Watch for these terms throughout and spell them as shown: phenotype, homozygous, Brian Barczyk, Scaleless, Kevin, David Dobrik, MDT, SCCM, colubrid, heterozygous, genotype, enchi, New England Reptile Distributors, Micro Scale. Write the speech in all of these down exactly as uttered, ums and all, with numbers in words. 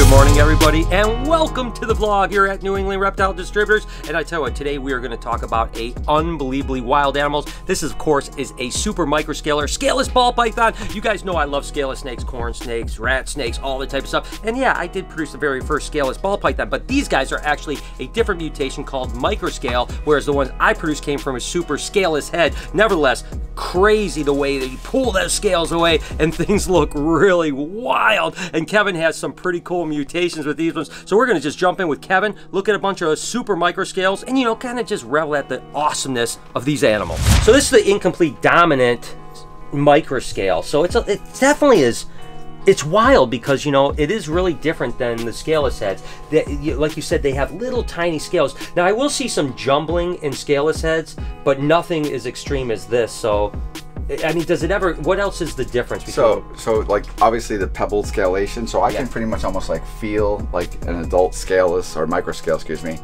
Good morning, everybody, and welcome to the vlog here at New England Reptile Distributors. And I tell you what, today we are going to talk about a unbelievably wild animals. This, is, of course, is a super microscaler, scaleless ball python. You guys know I love scaleless snakes, corn snakes, rat snakes, all that type of stuff. And yeah, I did produce the very first scaleless ball python, but these guys are actually a different mutation called microscale, whereas the ones I produced came from a super scaleless head. Nevertheless, crazy the way that you pull those scales away and things look really wild. And Kevin has some pretty cool mutations with these ones, so we're going to just jump in with Kevin, look at a bunch of super microscales, and you know, kind of just revel at the awesomeness of these animals. So this is the incomplete dominant microscale. So it's a, it definitely is, it's wild because, you know, it is really different than the scaleless heads. They, like you said, they have little tiny scales. Now I will see some jumbling in scaleless heads, but nothing as extreme as this. So I mean, does it ever, what else is the difference between so them? So like obviously the pebbled scalation, so I yeah. can pretty much almost like feel like an adult scaleless or microscale, excuse me,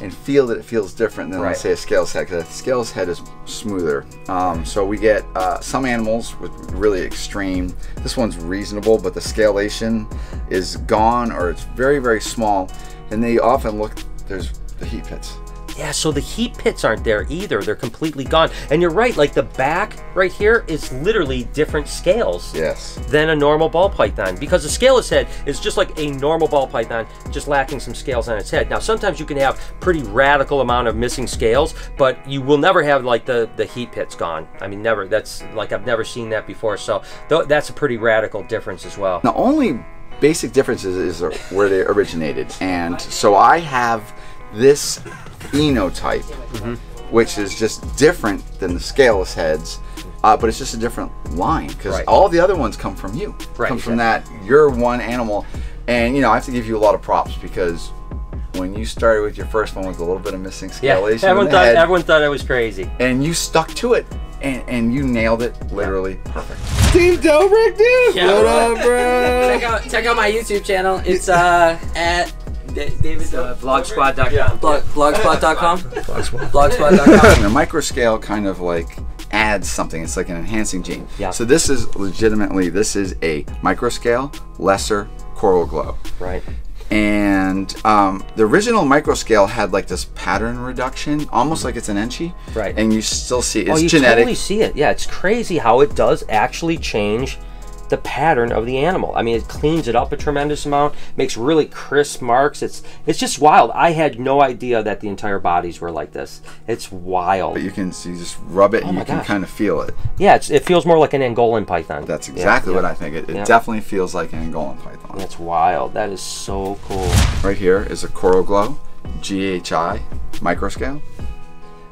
and feel that it feels different than right. let's say a scaleless head, because a scaleless head is smoother. Um, so we get uh, some animals with really extreme, this one's reasonable, but the scalation is gone or it's very, very small, and they often look, there's the heat pits. Yeah, so the heat pits aren't there either. They're completely gone. And you're right, like the back right here is literally different scales yes. than a normal ball python, because a scaleless head is just like a normal ball python, just lacking some scales on its head. Now, sometimes you can have pretty radical amount of missing scales, but you will never have like the, the heat pits gone. I mean, never. That's like, I've never seen that before. So th that's a pretty radical difference as well. The only basic difference is, is where they originated. And so I have this phenotype, mm-hmm. which is just different than the scaleless heads, uh, but it's just a different line, because right. all the other ones come from you, right, come from yeah. that, you're one animal. And you know, I have to give you a lot of props, because when you started with your first one with a little bit of missing scalation, yeah, everyone, thought, head, everyone thought I was crazy. And you stuck to it, and, and you nailed it, literally yeah. perfect. Steve Dobrik, dude! Yeah, what right. up, bro? Check out, check out my YouTube channel, it's uh, at David's uh, blogspot dot com. Yeah. Blog, blogspot dot com. Blogspot. blogspot dot com. The microscale kind of like adds something. It's like an enhancing gene. Yeah. So this is legitimately, this is a microscale lesser coral glow. Right. And um, the original microscale had like this pattern reduction, almost like it's an enchi. Right. And you still see it's genetic. Oh, you genetic. totally see it. Yeah, it's crazy how it does actually change the pattern of the animal. I mean, it cleans it up a tremendous amount, makes really crisp marks. It's it's just wild. I had no idea that the entire bodies were like this. It's wild. But you can see, just rub it, oh and you gosh. can kind of feel it. Yeah, it's, it feels more like an Angolan python. That's exactly yeah, what yeah. I think. It, it yeah. definitely feels like an Angolan python. That's wild. That is so cool. Right here is a coral glow, G H I, microscale.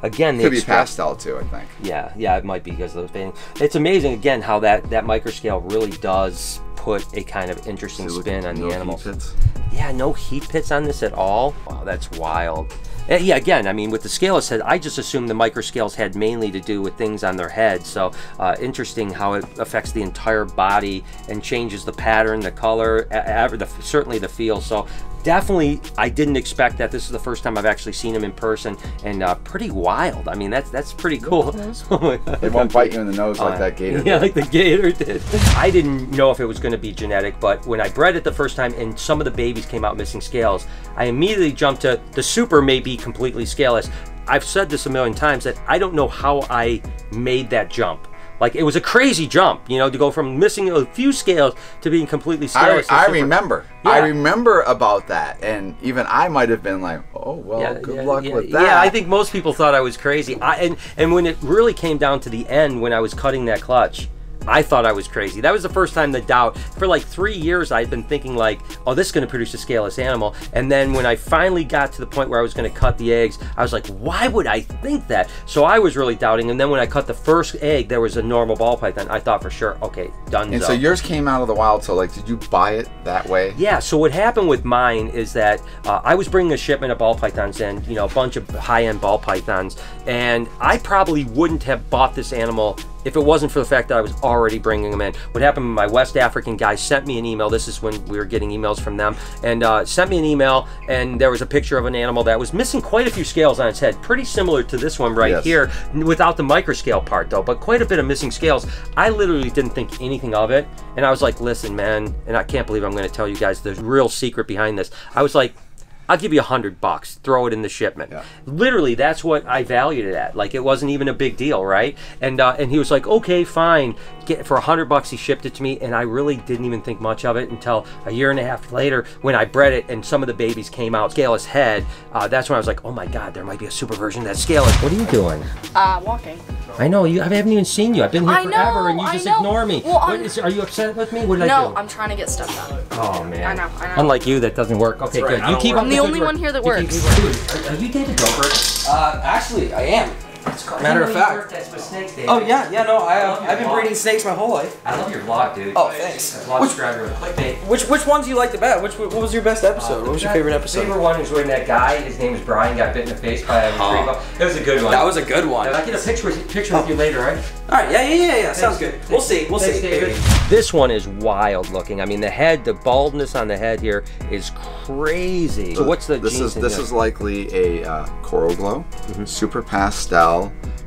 Again, could be pastel too, I think. Yeah, yeah, it might be because of those paintings. It's amazing again how that that microscale really does put a kind of interesting spin on the animal. Yeah, no heat pits on this at all. Wow, that's wild. And yeah, again, I mean, with the scaleless head, I just assumed the microscales had mainly to do with things on their head. So uh, interesting how it affects the entire body and changes the pattern, the color, the, certainly the feel. So definitely, I didn't expect that. This is the first time I've actually seen them in person, and uh, pretty wild. I mean, that's that's pretty cool. Oh my God. They won't bite you in the nose uh, like that gator did. Yeah, like the gator did. I didn't know if it was going to be genetic, but when I bred it the first time and some of the babies came out missing scales, I immediately jumped to the super may be completely scaleless. I've said this a million times that I don't know how I made that jump. Like, it was a crazy jump, you know, to go from missing a few scales to being completely scaleless. I, I remember. Yeah. I remember about that. And even I might have been like, oh, well, yeah, good yeah, luck yeah, with that. Yeah, I think most people thought I was crazy. I, and, and when it really came down to the end, when I was cutting that clutch, I thought I was crazy. That was the first time the doubt. For like three years, I'd been thinking like, oh, this is gonna produce a scaleless animal. And then when I finally got to the point where I was gonna cut the eggs, I was like, why would I think that? So I was really doubting. And then when I cut the first egg, there was a normal ball python. I thought for sure, okay, done. And so yours came out of the wild. So like, did you buy it that way? Yeah, so what happened with mine is that uh, I was bringing a shipment of ball pythons in, you know, a bunch of high-end ball pythons. And I probably wouldn't have bought this animal if it wasn't for the fact that I was already bringing them in. What happened, my West African guy sent me an email. This is when we were getting emails from them. And uh, sent me an email, and there was a picture of an animal that was missing quite a few scales on its head. Pretty similar to this one right yes. here, without the microscale part though, but quite a bit of missing scales. I literally didn't think anything of it. And I was like, listen, man, and I can't believe I'm gonna tell you guys the real secret behind this. I was like, I'll give you a hundred bucks, throw it in the shipment. Yeah. Literally, that's what I valued it at. Like, it wasn't even a big deal, right? And uh, and he was like, okay, fine. Get, for a hundred bucks, he shipped it to me, and I really didn't even think much of it until a year and a half later when I bred it and some of the babies came out. Scaleless head, uh, that's when I was like, oh my God, there might be a super version of that scaleless. What are you doing? Uh, walking. I know, you. I haven't even seen you. I've been here I forever, know, and you just ignore me. Well, what is, are you upset with me? What did no, I do? No, I'm trying to get stuff done. Oh man. I know, I know. Unlike you, that doesn't work. Okay, right, good. You keep work. on the only one here that works. Are you David Dobrik? Uh, actually, I am. Matter of fact. Oh yeah, yeah. No, I, uh, I've been vlog. breeding snakes my whole life. I love your vlog, dude. Oh, thanks. Which, which which ones do you like the best? Which what was your best episode? Uh, what was your favorite episode? Favorite one was when that guy, his name is Brian, got bit in the face by a retriever. Uh, that was a good one. That was a good one. Now, I get a picture picture with you later, right? All right. Yeah, yeah, yeah, yeah. Sounds good. We'll see. We'll see. This one is wild looking. I mean, the head, the baldness on the head here is crazy. So what's the? This is this is likely a uh, coral glow, mm-hmm. super pastel.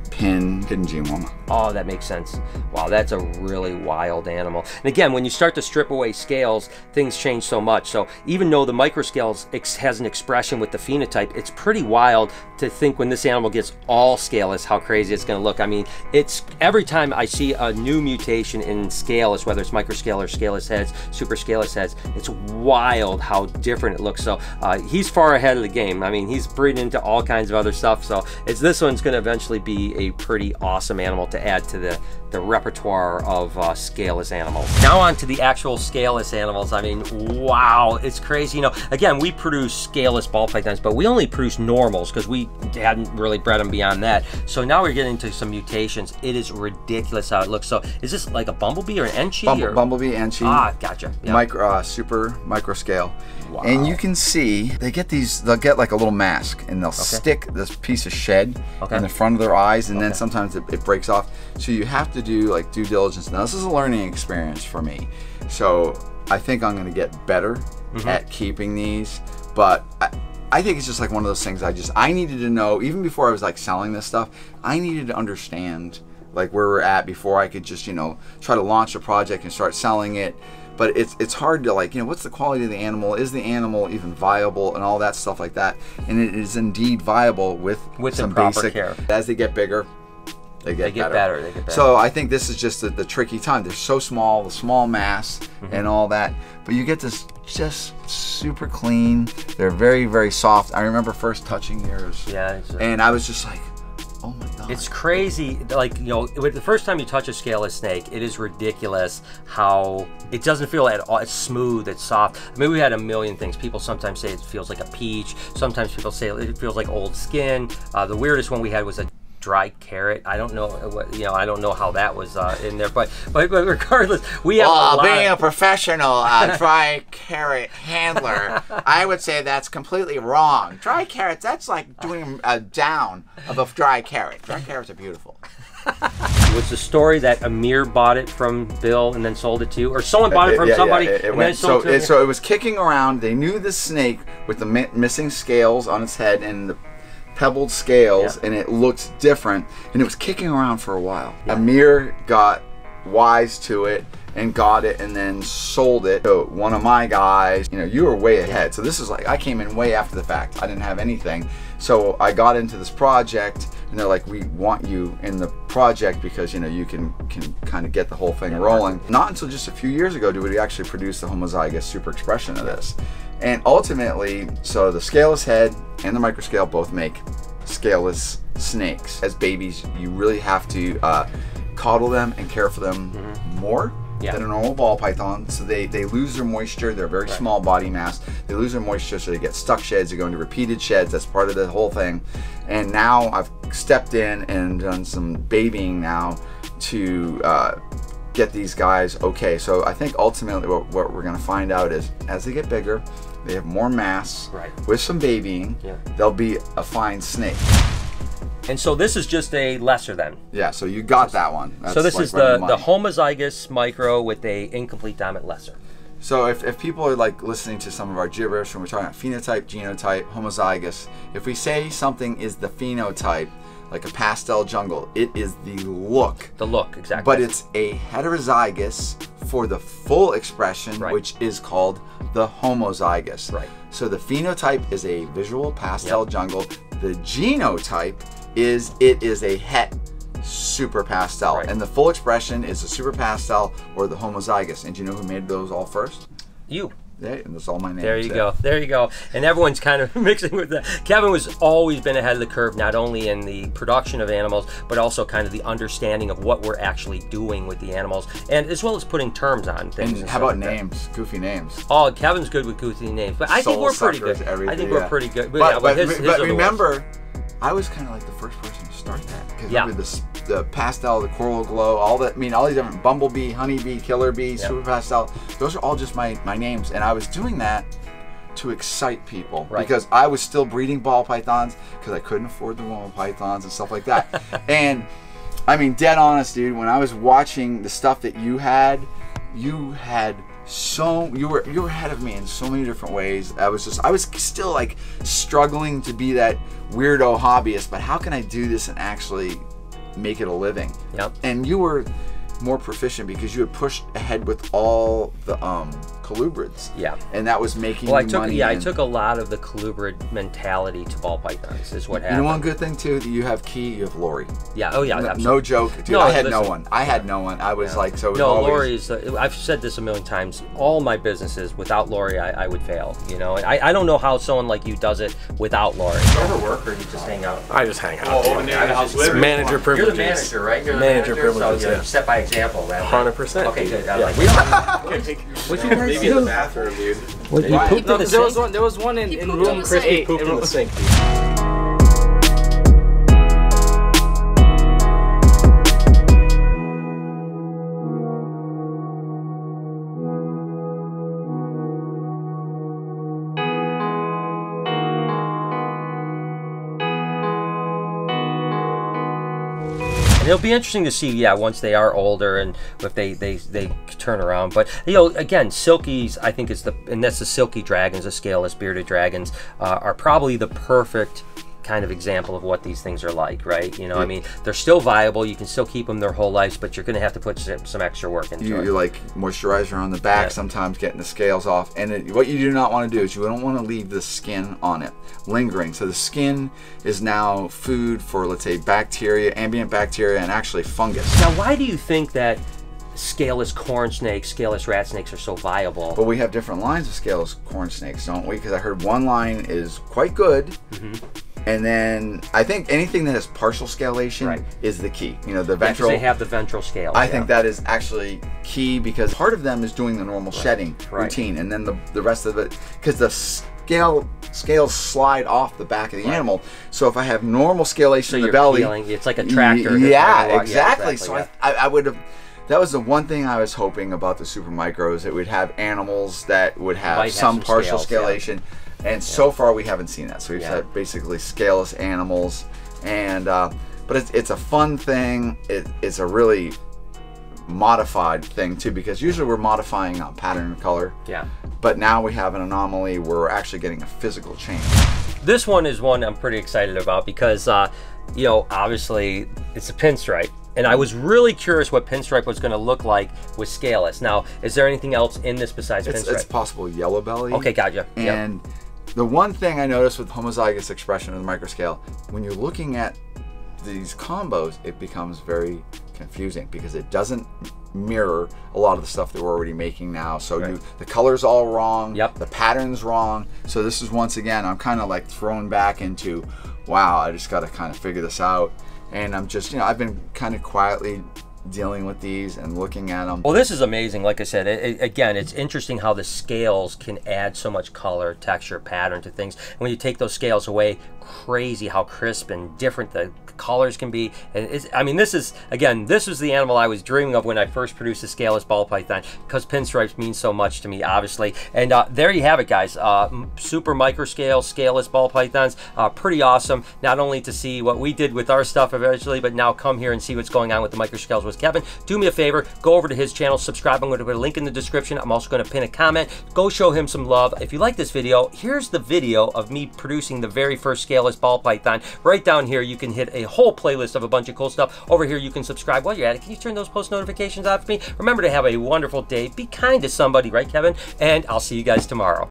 Pin, pin gene woman. Oh, that makes sense. Wow, that's a really wild animal. And again, when you start to strip away scales, things change so much. So even though the microscales has an expression with the phenotype, it's pretty wild to think when this animal gets all scaleless, how crazy it's gonna look. I mean, it's every time I see a new mutation in scaleless, whether it's microscale or scaleless heads, super scaleless heads, it's wild how different it looks. So uh, he's far ahead of the game. I mean, he's breeding into all kinds of other stuff. So it's, this one's gonna eventually be a pretty awesome animal to add to the, the repertoire of uh, scaleless animals. Now on to the actual scaleless animals. I mean, wow, it's crazy. You know, again, we produce scaleless ball pythons, but we only produce normals because we hadn't really bred them beyond that. So now we're getting into some mutations. It is ridiculous how it looks. So is this like a bumblebee or an enchi? Bumble, or? Bumblebee, enchi. Ah, gotcha. Yep. Micro, uh, super micro scale. Wow. And you can see, they get these, they'll get like a little mask and they'll okay. stick this piece of shed okay. in the front of their eyes and okay. then sometimes it, it breaks off. So you have to do like due diligence. Now this is a learning experience for me. So I think I'm gonna get better mm-hmm. at keeping these, but I, I think it's just like one of those things I just, I needed to know, even before I was like selling this stuff, I needed to understand like where we're at before I could just, you know, try to launch a project and start selling it. But it's it's hard to like, you know, what's the quality of the animal? Is the animal even viable and all that stuff like that? And it is indeed viable with, with some basic care. As they get bigger, they get, they get better. better. They get better. So I think this is just the, the tricky time. They're so small, the small mass mm-hmm. and all that. But you get this just super clean. They're very, very soft. I remember first touching yours. Yeah. It's, uh, and I was just like, oh my God. It's crazy, like, you know, the first time you touch a scaleless snake, it is ridiculous how it doesn't feel at all, it's smooth, it's soft. I mean, we had a million things. People sometimes say it feels like a peach. Sometimes people say it feels like old skin. Uh, the weirdest one we had was a dry carrot. I don't know what, you know, I don't know how that was uh, in there, but, but but regardless, we have well, a lot being of... a professional uh, dry carrot handler, I would say that's completely wrong. Dry carrots, that's like doing a down of a dry carrot. Dry carrots are beautiful. It was the story that Amir bought it from Bill and then sold it to, or someone bought it, it from yeah, somebody yeah, it, it and went, then sold so, it to it, So it was kicking around. They knew the snake with the mi missing scales on its head and the pebbled scales yeah. and it looks different and it was kicking around for a while. Yeah. Amir got wise to it and got it and then sold it. So one of my guys, you know, you were way ahead. Yeah. So this is like, I came in way after the fact. I didn't have anything. So I got into this project and they're like, we want you in the project because, you know, you can, can kind of get the whole thing yeah, rolling. Right. Not until just a few years ago did we actually produce the homozygous super expression of this. And ultimately, so the scaleless head and the microscale both make scaleless snakes. As babies, you really have to uh, coddle them and care for them mm-hmm. more yeah. than a normal ball python. So they, they lose their moisture. They're very right. small body mass. They lose their moisture, so they get stuck sheds. They go into repeated sheds. That's part of the whole thing. And now I've stepped in and done some babying now to uh, get these guys okay. So I think ultimately what, what we're gonna find out is as they get bigger, they have more mass. Right. With some babying, yeah. they'll be a fine snake. And so this is just a lesser than. Yeah, so you got that one. That's so this like is the, the homozygous micro with a incomplete dominant lesser. So if, if people are like listening to some of our gibberish when we're talking about phenotype, genotype, homozygous, if we say something is the phenotype, like a pastel jungle, it is the look. The look, exactly. But it's a heterozygous for the full expression, right, which is called the homozygous. Right. So the phenotype is a visual pastel, yep, jungle. The genotype is it is a het super pastel. Right. And the full expression is a super pastel or the homozygous. And do you know who made those all first? You. Yeah, and that's all my names. There you go. There you go. And everyone's kind of mixing with that. Kevin has always been ahead of the curve, not only in the production of animals, but also kind of the understanding of what we're actually doing with the animals, and as well as putting terms on things. And, and how about like names? That. Goofy names. Oh, Kevin's good with goofy names, but I Soul think we're pretty good. I think yeah. we're pretty good. But, but, yeah, but, his, his but remember, I was kind of like the first person to start that because yeah. the, the pastel, the coral glow, all that. I mean, all these different bumblebee, honeybee, killer bee, yeah. super pastel. Those are all just my my names, and I was doing that to excite people, right, because I was still breeding ball pythons because I couldn't afford the woman pythons and stuff like that. And I mean, dead honest, dude. When I was watching the stuff that you had, you had. So you were you were ahead of me in so many different ways. I was just I was still like struggling to be that weirdo hobbyist, but how can I do this and actually make it a living? Yep. And you were more proficient because you had pushed ahead with all the um, colubrids. Yeah. And that was making well, I took, money. Yeah, I took a lot of the colubrid mentality to ball pythons is what happened. And one good thing too, that you have Key, you have Lori. Yeah, oh yeah, no, absolutely. No joke, dude, no, I had listen, no one. I yeah. had no one. I was yeah. like, so it was No, always... Lori is, uh, I've said this a million times, all my businesses, without Lori, I, I would fail. You know, and I, I don't know how someone like you does it without Lori. Do you ever work or do you just hang out? I just hang out. Oh, and I was just manager privileges. You're the manager, right? You're the manager, manager privileges, so yeah. Set by example, that one hundred percent. Okay, good. I yeah. like it. What'd you guys Maybe do? In the bathroom, dude. What, you pooped no, in the there sink? Was one, there was one in, in room on Chris eight. Pooped in the sink, dude. And it'll be interesting to see, yeah, once they are older and if they, they, they turn around. But, you know, again, silkies, I think it's the, and that's the silky dragons, the scaleless bearded dragons, uh, are probably the perfect kind of example of what these things are like, right? You know, yeah. I mean, they're still viable. You can still keep them their whole lives, but you're going to have to put some extra work into you, it. You like moisturizer on the back, yeah. sometimes getting the scales off. And it, what you do not want to do is you don't want to leave the skin on it lingering. So the skin is now food for, let's say, bacteria, ambient bacteria, and actually fungus. Now, why do you think that scaleless corn snakes, scaleless rat snakes are so viable? But we have different lines of scaleless corn snakes, don't we? Because I heard one line is quite good. Mm-hmm. And then I think anything that has partial scalation right. is the key. You know, the ventral. They have the ventral scale. I yeah. think that is actually key because part of them is doing the normal right. shedding right. routine, and then the the rest of it because the scale scales slide off the back of the right. animal. So if I have normal scalation so in the belly, peeling. It's like a tractor. Yeah, exactly. yeah, exactly. So yeah. I I would have. That was the one thing I was hoping about the super micros that weuld have animals that would have some, have some partial scales, scalation. Yeah. And yeah. so far we haven't seen that. So we've yeah. had basically scaleless animals, and uh, but it's, it's a fun thing. It, it's a really modified thing too, because usually we're modifying on pattern and color. Yeah. But now we have an anomaly where we're actually getting a physical change. This one is one I'm pretty excited about because, uh, you know, obviously it's a pinstripe. And I was really curious what pinstripe was going to look like with scaleless. Now, is there anything else in this besides it's, pinstripe? It's possible yellow belly. Okay, gotcha. And yep. the one thing I noticed with homozygous expression in the microscale, when you're looking at these combos, it becomes very confusing because it doesn't mirror a lot of the stuff that we're already making now. So right. you, the color's all wrong, yep. the pattern's wrong. So this is once again, I'm kind of like thrown back into, wow, I just got to kind of figure this out. And I'm just, you know, I've been kind of quietly dealing with these and looking at them. Well, this is amazing. Like I said, it, it, again, it's interesting how the scales can add so much color, texture, pattern to things. And when you take those scales away, crazy how crisp and different the the collars can be. And it's, I mean, this is, again, this was the animal I was dreaming of when I first produced the scaleless ball python, because pinstripes mean so much to me, obviously. And uh, there you have it, guys. Uh, super micro scale, scaleless ball pythons. Uh, pretty awesome, not only to see what we did with our stuff eventually, but now come here and see what's going on with the micro scales with Kevin. Do me a favor, go over to his channel, subscribe. I'm going to put a link in the description. I'm also going to pin a comment. Go show him some love. If you like this video, here's the video of me producing the very first scaleless ball python. Right down here, you can hit a whole playlist of a bunch of cool stuff. Over here, you can subscribe. While you're at it, can you turn those post notifications on for me? Remember to have a wonderful day. Be kind to somebody, right, Kevin? And I'll see you guys tomorrow.